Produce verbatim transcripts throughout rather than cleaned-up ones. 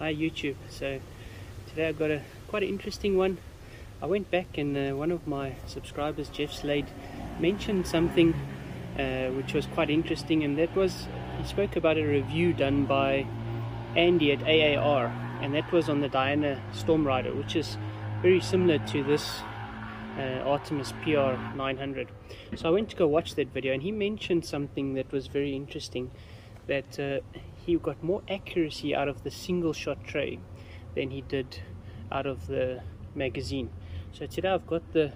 by YouTube. So today I've got a quite an interesting one. I went back and uh, one of my subscribers, Jeff Slade, mentioned something uh, which was quite interesting, and that was he spoke about a review done by Andy at A A R, and that was on the Diana Stormrider, which is very similar to this uh, Artemis P R nine hundred. So I went to go watch that video, and he mentioned something that was very interesting, that uh, he got more accuracy out of the single shot tray than he did out of the magazine. So today I've got the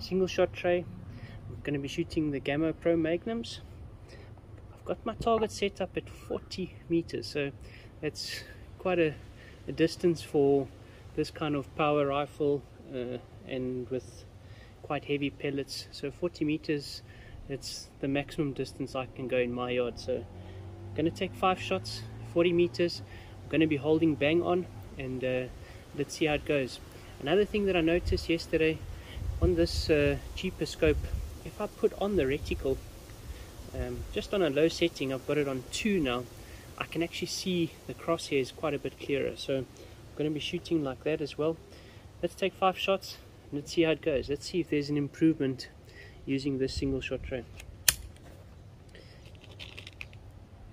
single shot tray. I'm going to be shooting the Gamo Pro Magnums. I've got my target set up at forty meters, so that's quite a, a distance for this kind of power rifle uh, and with quite heavy pellets. So forty meters, that's the maximum distance I can go in my yard. So I'm going to take five shots, forty meters. I'm going to be holding bang on, and uh, let's see how it goes. Another thing that I noticed yesterday on this uh, cheaper scope, if I put on the reticle um, just on a low setting, I've got it on two now, I can actually see the crosshairs quite a bit clearer. So I'm going to be shooting like that as well. Let's take five shots and let's see how it goes. Let's see if there's an improvement using this single shot tray.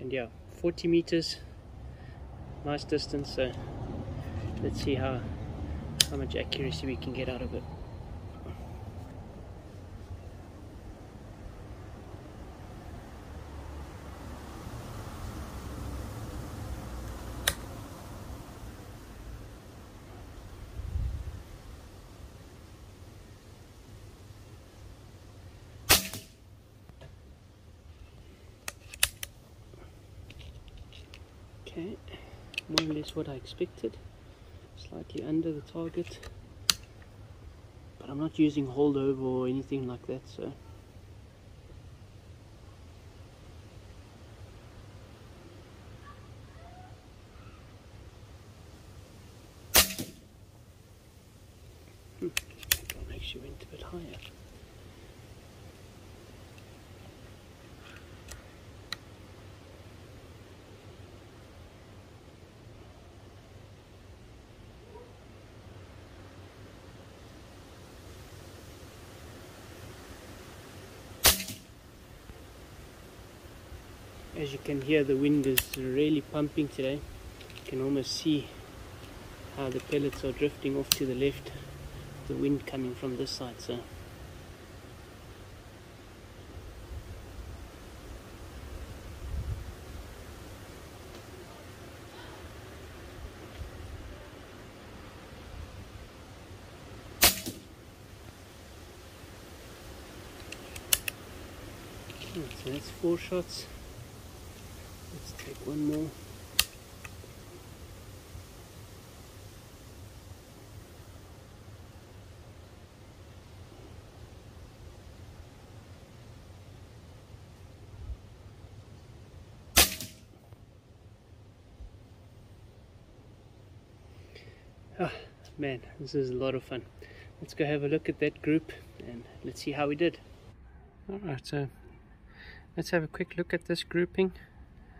And yeah, forty meters, nice distance. So let's see how how much accuracy we can get out of it. Okay, more or less what I expected. Slightly under the target, but I'm not using holdover or anything like that, so hmm. I actually went a bit higher. As you can hear, the wind is really pumping today. You can almost see how the pellets are drifting off to the left, the wind coming from this side. So so that's four shots. Let's take one more. Oh man, this is a lot of fun. Let's go have a look at that group and let's see how we did. Alright, so let's have a quick look at this grouping.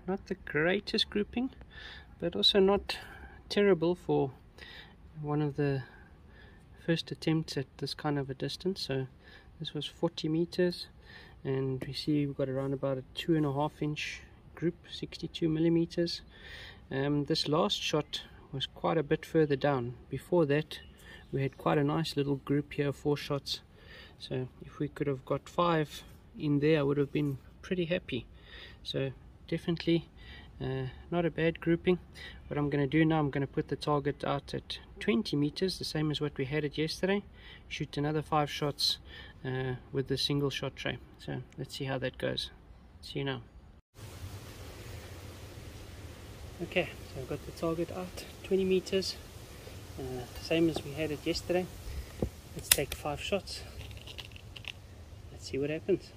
Not the greatest grouping, but also not terrible for one of the first attempts at this kind of a distance. So this was forty meters, and we see we've got around about a two and a half inch group, sixty-two millimeters. Um, this last shot was quite a bit further down. Before that we had quite a nice little group here, four shots. So if we could have got five in there, I would have been pretty happy. So definitely uh, not a bad grouping. What I'm going to do now, I'm going to put the target out at twenty meters, the same as what we had it yesterday, shoot another five shots uh, with the single shot tray. So let's see how that goes. See you now. Okay, so I've got the target out twenty meters, uh, same as we had it yesterday. Let's take five shots, let's see what happens.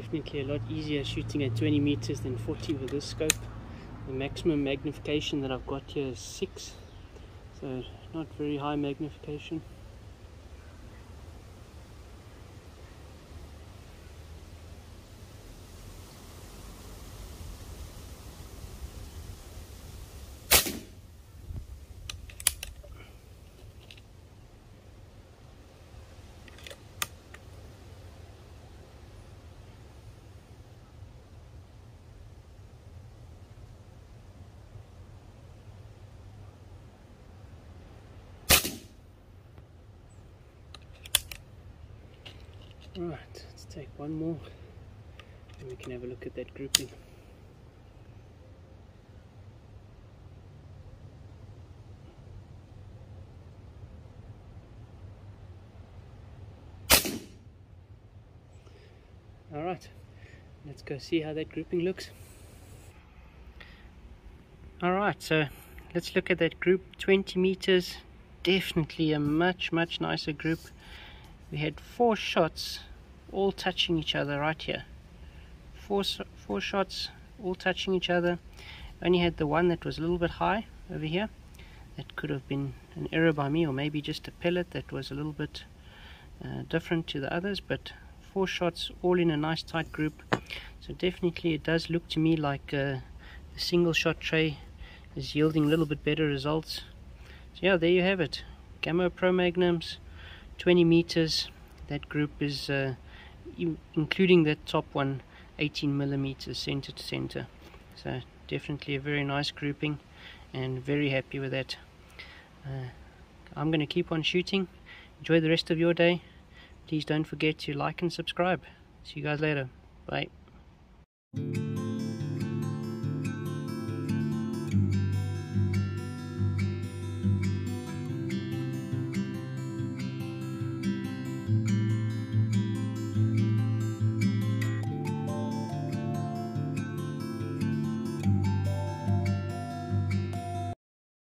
Definitely a lot easier shooting at twenty meters than forty with this scope. The maximum magnification that I've got here is six, so not very high magnification. Right, let's take one more and we can have a look at that grouping. Alright, let's go see how that grouping looks. Alright, so let's look at that group. twenty meters, definitely a much, much nicer group. We had four shots all touching each other right here. Four, four shots all touching each other. Only had the one that was a little bit high over here. That could have been an error by me, or maybe just a pellet that was a little bit uh, different to the others, but four shots all in a nice tight group. So definitely it does look to me like uh, the single shot tray is yielding a little bit better results. So yeah, there you have it. Gamo Pro Magnums, twenty meters. That group is, uh, including that top one, eighteen millimeters center to center. So definitely a very nice grouping, and very happy with that. Uh, I'm going to keep on shooting. Enjoy the rest of your day. Please don't forget to like and subscribe. See you guys later. Bye.